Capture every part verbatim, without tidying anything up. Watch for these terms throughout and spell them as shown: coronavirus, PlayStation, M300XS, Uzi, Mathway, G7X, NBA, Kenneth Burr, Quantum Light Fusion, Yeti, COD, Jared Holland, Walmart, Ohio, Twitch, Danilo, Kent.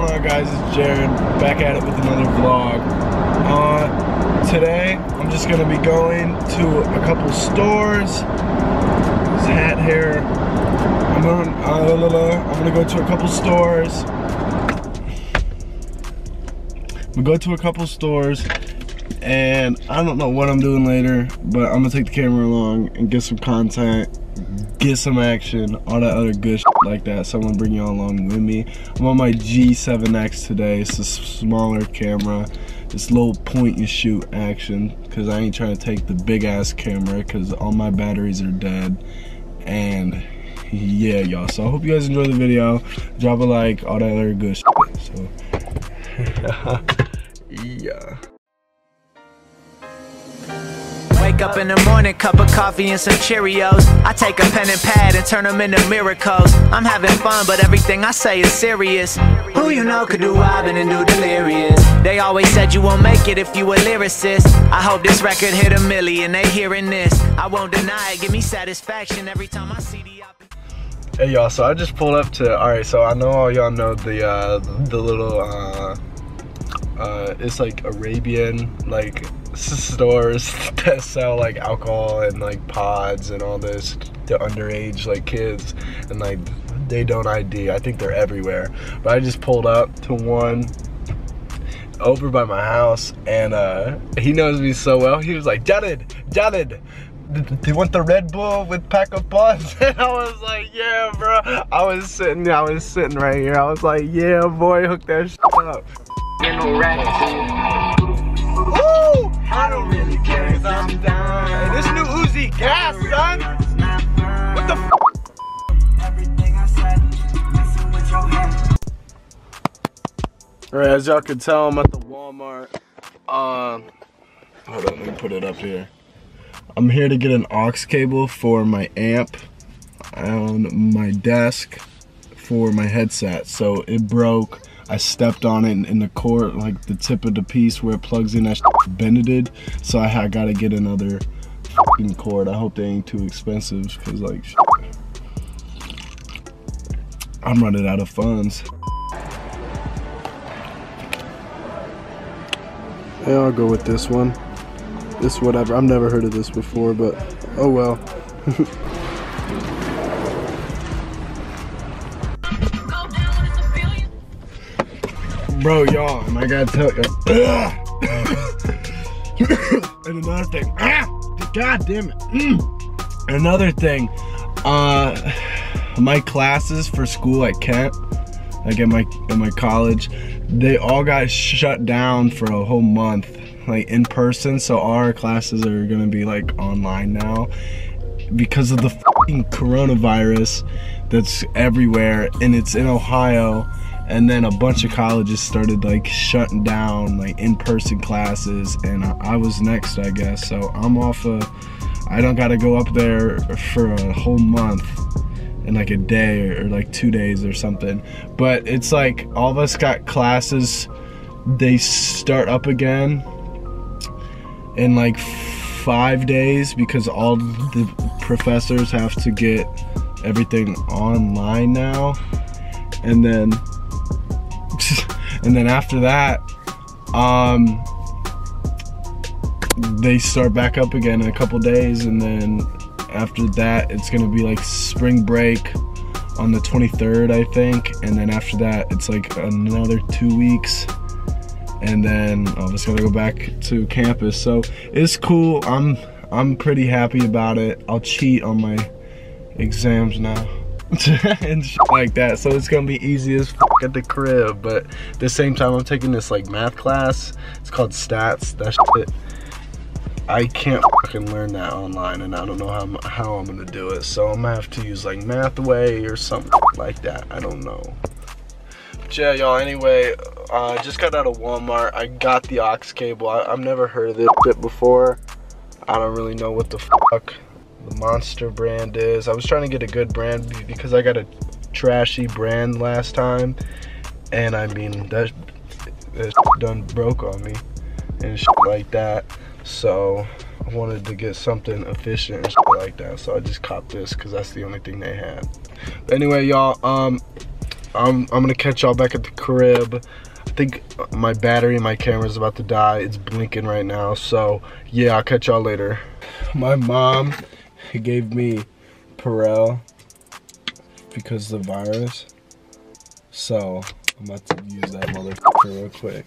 going on, guys? It's Jared, back at it with another vlog. Uh, today, I'm just gonna be going to a couple stores. This hat here. I'm gonna, uh, la, la, la. I'm gonna go to a couple stores. We go to a couple stores, and I don't know what I'm doing later, but I'm gonna take the camera along and get some content, get some action, all that other good shit like that. So I'm gonna bring y'all along with me. I'm on my G seven X today. It's a smaller camera. It's little point and shoot action, cause I ain't trying to take the big ass camera, cause all my batteries are dead. And yeah, y'all. So I hope you guys enjoy the video. Drop a like, all that other good shit. So yeah. Wake up in the morning, cup of coffee and some Cheerios. I take a pen and pad and turn them into miracles. I'm having fun, but everything I say is serious. Who you know could do robbing and do delirious? They always said you won't make it if you a lyricist. I hope this record hit a million, they hearing this. I won't deny it, give me satisfaction every time I see the opportunity. Hey y'all, so I just pulled up to, alright, so I know all y'all know the, uh, the little, uh, uh, it's like Arabian, like, stores that sell like alcohol and like pods and all this to underage like kids, and like they don't I D. I think they're everywhere, but I just pulled up to one over by my house, and uh he knows me so well, he was like, Jared, Jared, do you want the Red Bull with pack of pods? And I was like, yeah bro. I was sitting I was sitting right here, I was like, yeah boy, hook that shit up. You're no rat. Woo! I don't really care if I'm done. This new Uzi gas, son! What the f? Everything I said, messing with your head. Alright, as y'all can tell, I'm at the Walmart. Um, hold on, let me put it up here. I'm here to get an aux cable for my amp on my desk for my headset. So it broke. I stepped on it in the cord, like the tip of the piece where it plugs in, that sh bended. So I, I gotta get another fucking cord. I hope they ain't too expensive, cause like sh I'm running out of funds. Hey, I'll go with this one. This whatever, I've never heard of this before, but oh well. Bro, y'all, and I gotta tell you, and another thing, god damn it, another thing, uh, my classes for school at Kent, like at my, at my college, they all got shut down for a whole month, like in person, so all our classes are gonna be like online now, because of the fucking coronavirus that's everywhere, and it's in Ohio. And then a bunch of colleges started like shutting down like in-person classes, and I, I was next, I guess. So I'm off of, I don't gotta go up there for a whole month and like a day or, or like two days or something. But it's like all of us got classes, they start up again in like five days because all the professors have to get everything online now. And then And then after that, um, they start back up again in a couple days, and then after that, it's gonna be like spring break on the twenty-third, I think, and then after that, it's like another two weeks, and then I'm just gonna go back to campus. So it's cool. I'm I'm pretty happy about it. I'll cheat on my exams now. And shit like that, so it's gonna be easy as fuck at the crib. But at the same time, I'm taking this like math class, it's called stats. That shit, I can't fucking learn that online, and I don't know how I'm, how I'm gonna do it, so I'm gonna have to use like Mathway or something like that, I don't know. But yeah y'all, anyway, uh, just got out of Walmart, I got the aux cable. I, I've never heard of this shit before, I don't really know what the fuck the Monster brand is. I was trying to get a good brand because I got a trashy brand last time, and I mean that, that done broke on me and shit like that, so I wanted to get something efficient and shit like that, so I just copped this because that's the only thing they had. But anyway y'all, um I'm, I'm gonna catch y'all back at the crib. I think my battery in my camera is about to die. It's blinking right now. So yeah, I'll catch y'all later. My mom gave me Perel because of the virus. So I'm about to use that motherfucker real quick.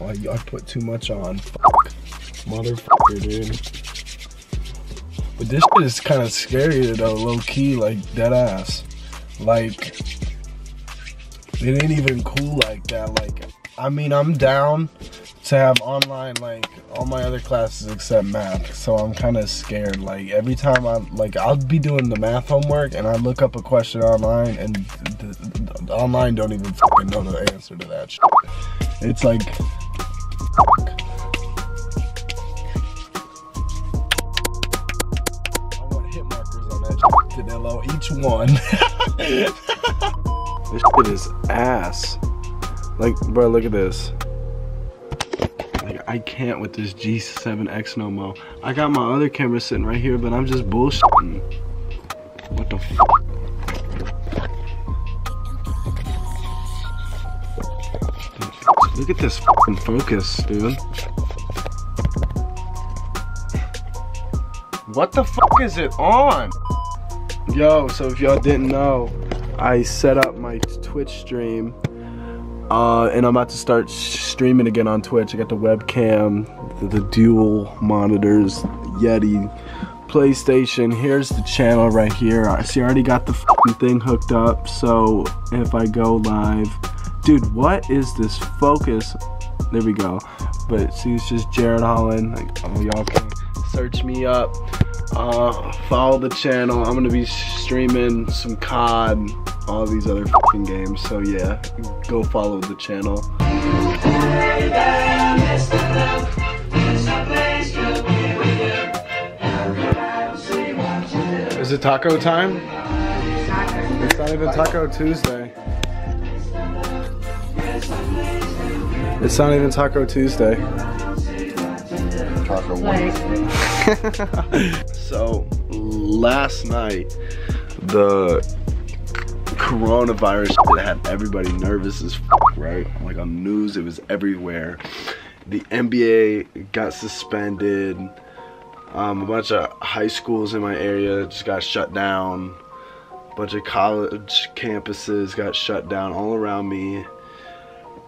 Oh, I put too much on. Fuck. Motherfucker, dude. But this shit is kind of scary though, low key, like dead ass. Like, it ain't even cool like that. Like, I mean, I'm down to have online like all my other classes except math. So I'm kind of scared. Like every time I like, I'll be doing the math homework and I look up a question online, and the, the, the online don't even fucking know the answer to that shit. It's like. Fuck. I want hit markers on that shit, Danilo. Each one. This shit is ass. Like, bro, look at this. Like, I can't with this G seven X no mo. I got my other camera sitting right here, but I'm just bullshitting. What the fuck? Look at this fucking focus, dude. What the fuck is it on? Yo, so if y'all didn't know, I set up my Twitch stream, uh, and I'm about to start streaming again on Twitch. I got the webcam, the, the dual monitors, Yeti, PlayStation. Here's the channel right here. I see I already got the fucking thing hooked up, so if I go live, dude, what is this focus? There we go. But see, it's just Jared Holland. Like, oh, y'all can search me up. Uh, follow the channel. I'm gonna be streaming some C O D, all these other fucking games. So yeah, go follow the channel. Is it taco time? It's not even Taco Tuesday. It's not even Taco Tuesday. Taco one. So last night, the coronavirus had everybody nervous as fuck, right? Like on the news, it was everywhere. The N B A got suspended. Um, a bunch of high schools in my area just got shut down. A bunch of college campuses got shut down all around me.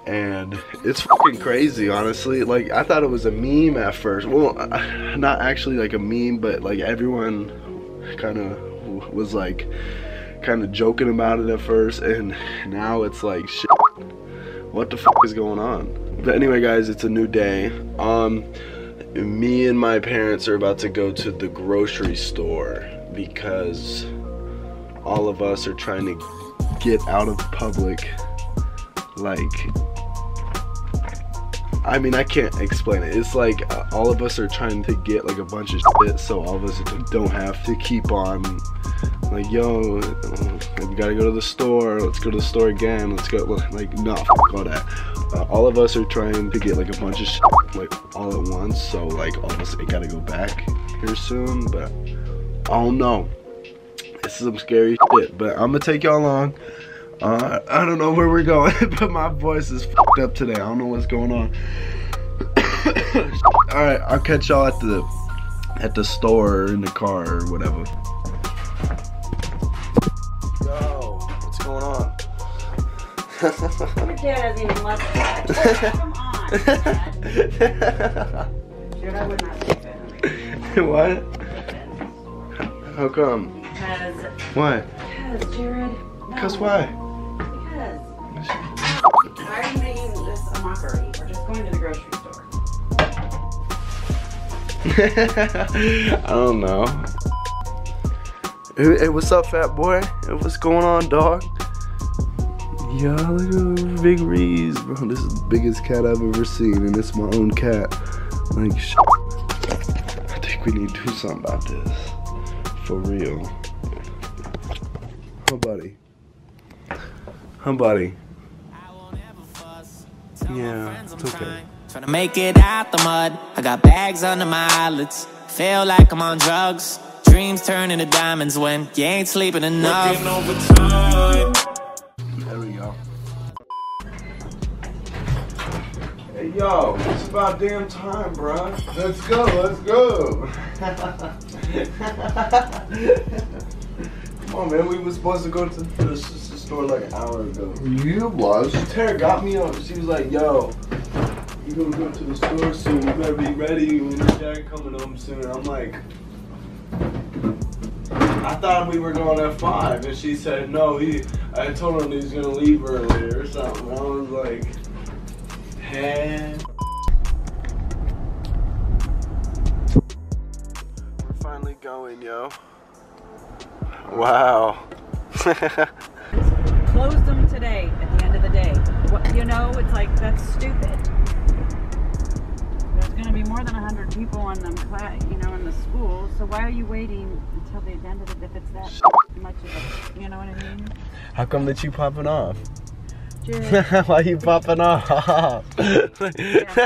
And it's fucking crazy, honestly. Like, I thought it was a meme at first. Well, not actually like a meme, but like everyone kind of was like kind of joking about it at first, and now it's like, shit, what the fuck is going on? But anyway, guys, it's a new day. Um, me and my parents are about to go to the grocery store because all of us are trying to get out of public. Like, I mean, I can't explain it. It's like uh, all of us are trying to get like a bunch of shit, so all of us don't have to keep on like, yo, we gotta go to the store. Let's go to the store again. Let's go. Like, no, fuck all that. Uh, all of us are trying to get like a bunch of shit like all at once. So like, all of us ain't gotta go back here soon. But I don't know. This is some scary shit. But I'm gonna take y'all along. Uh, I don't know where we're going, but my voice is fucked up today. I don't know what's going on. All right, I'll catch y'all at the at the store or in the car or whatever. Yo, what's going on? Your dad hasn't even left that. Oh, come on, Dad. Sure, I would not take that. What? How come? Because. What? Because Jared. Because why? Because. Why are you making this a mockery? We're just going to the grocery store. I don't know. Hey, hey, what's up, fat boy? Hey, what's going on, dog? Yo, look at Big Reese, bro. This is the biggest cat I've ever seen, and it's my own cat. Like, sh I think we need to do something about this. For real. Huh, buddy? Huh, buddy? Yeah, it's okay. Trying to make it out the mud. I got bags under my eyelids. Feel like I'm on drugs. Dreams turn into diamonds when you ain't sleeping enough. There we go. Yo, it's about damn time, bro. Let's go, let's go. Come on, man. We were supposed to go to the store like an hour ago. You was. Tara got me up. She was like, yo, you gonna go to the store soon. You better be ready when your dad coming home soon. I'm like, I thought we were going at five, and she said no. He, I told him he was gonna leave earlier or something. I was like, hey. We're finally going, yo. Wow. Close them today. At the end of the day, what, you know, it's like that's stupid. There's gonna be more than a hundred people on them, you know, in the school. So why are you waiting until the end of the? If it's that much of a, you know what I mean? How come that you popping off? Jared. Why you popping off? Yeah.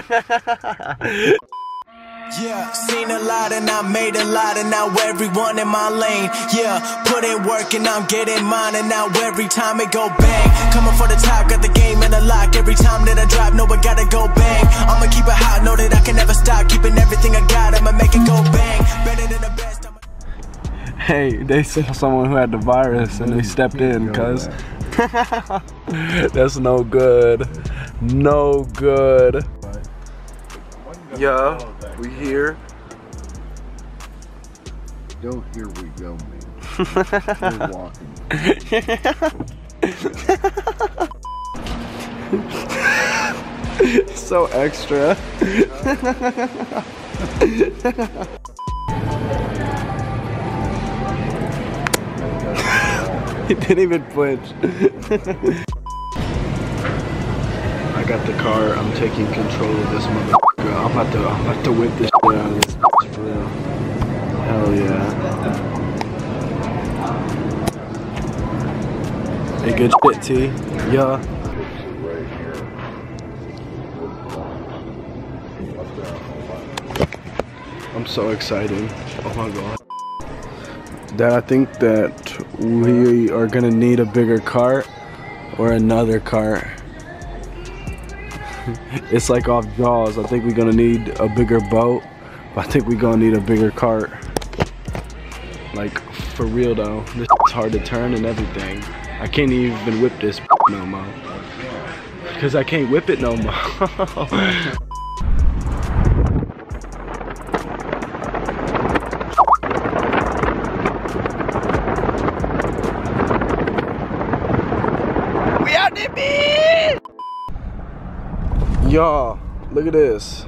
Yeah, seen a lot and I made a lot and now everyone in my lane. Yeah, put in work and I'm getting mine and now every time it go bang. Coming for the top, got the game in the lock. Every time that I drop, know I gotta go bang. I'ma keep it hot, know that I can never stop. Keeping everything I got, I'ma make it go bang. Better than the best. I'ma... Hey, they saw someone who had the virus and they stepped in, cuz. That's no good. No good. Yeah. We here. Don't here we go, man. We're walking. So extra. He didn't even flinch. I got the car. I'm taking control of this mother. I'm about to, I'm about to whip this shit out of this bitch for real. Hell yeah. Hey, good shit, T. Yeah. I'm so excited. Oh my god. Dad, I think that we are gonna need a bigger cart or another cart. It's like off Jaws. I think we're gonna need a bigger boat. I think we're gonna need a bigger cart. Like, for real though, this is hard to turn and everything. I can't even whip this no more. Because I can't whip it no more. We out there, bitch! Y'all, look at this.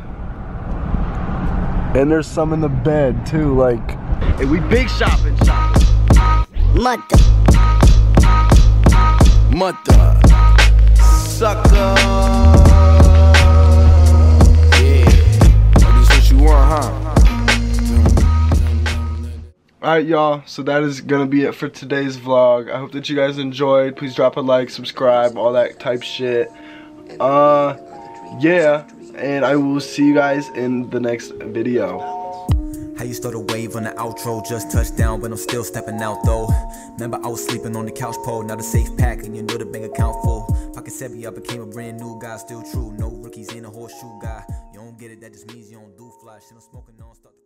And there's some in the bed too, like. Hey, we big shopping shopping. Mother. Mother. Sucker. Yeah. That's what you want, huh? Alright, y'all. So that is gonna be it for today's vlog. I hope that you guys enjoyed. Please drop a like, subscribe, all that type shit. Uh. Yeah, and I will see you guys in the next video. How you start a wave on the outro, just touched down, but I'm still stepping out though. Remember I was sleeping on the couch pole, now the safe pack, and you know the bank account full. Pocket savvy, I became a brand new guy, still true. No rookies in a horseshoe guy. You don't get it, that just means you don't do fly. Shit, I'm smoking non-stop.